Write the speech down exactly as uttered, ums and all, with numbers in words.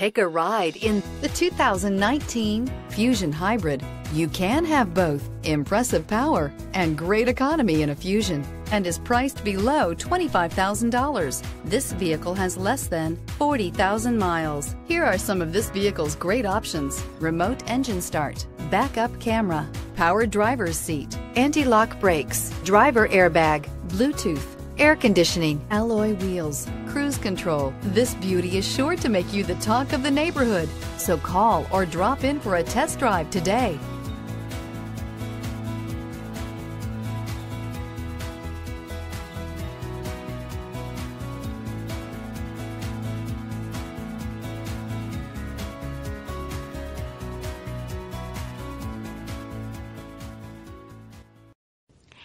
Take a ride in the two thousand nineteen Fusion Hybrid. You can have both impressive power and great economy in a Fusion, and is priced below twenty-five thousand dollars. This vehicle has less than forty thousand miles. Here are some of this vehicle's great options: remote engine start, backup camera, power driver's seat, anti-lock brakes, driver airbag, Bluetooth, air conditioning, alloy wheels, cruise control. This beauty is sure to make you the talk of the neighborhood, so call or drop in for a test drive today.